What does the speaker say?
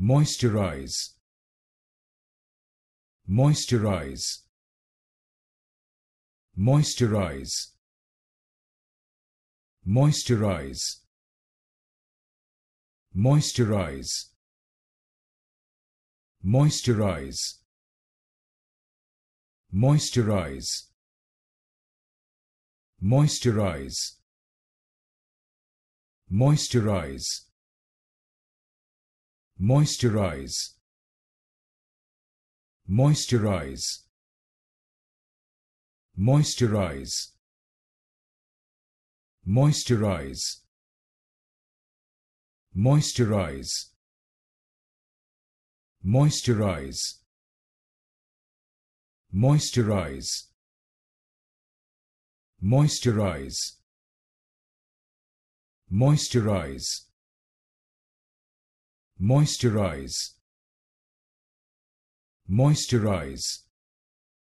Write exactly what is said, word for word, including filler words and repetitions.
Moisturize. Moisturize. Moisturize. Moisturize. Moisturize. Moisturize. Moisturize. Moisturize. Moisturize. Moisturize. Moisturize. Moisturize. Moisturize. Moisturize. Moisturize. Moisturize. Moisturize. Moisturize. Moisturize. Moisturize.